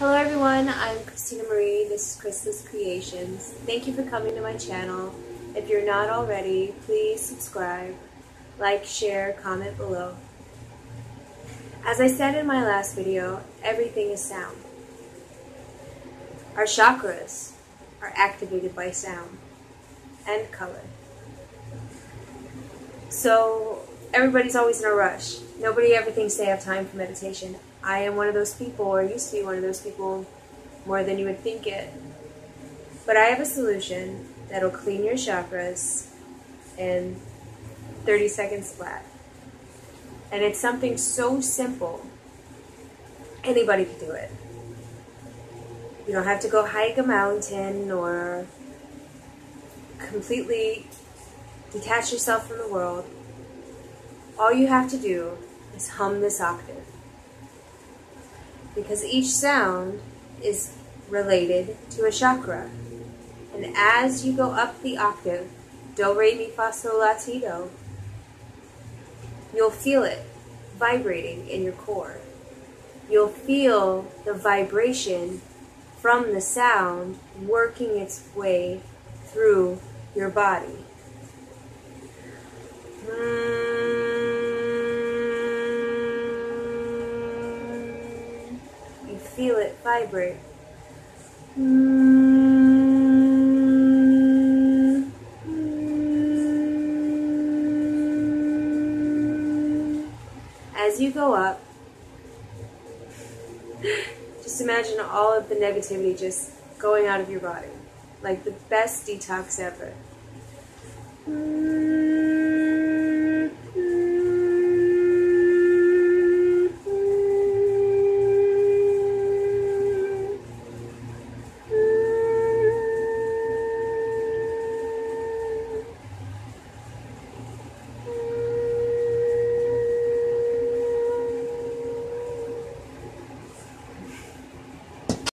Hello everyone, I'm Christina Marie. This is Chrysalis Creations. Thank you for coming to my channel. If you're not already, please subscribe, like, share, comment below. As I said in my last video, everything is sound. Our chakras are activated by sound and color. So everybody's always in a rush. Nobody ever thinks they have time for meditation. I am one of those people, or used to be one of those people, more than you would think it. But I have a solution that'll clean your chakras in 30 seconds flat. And it's something so simple, anybody can do it. You don't have to go hike a mountain or completely detach yourself from the world. All you have to do is hum this octave, because each sound is related to a chakra. And as you go up the octave, do, re, mi, fa, sol, la, ti, do, you'll feel it vibrating in your core. You'll feel the vibration from the sound working its way through your body. You feel it vibrate. As you go up, just imagine all of the negativity just going out of your body, like the best detox ever.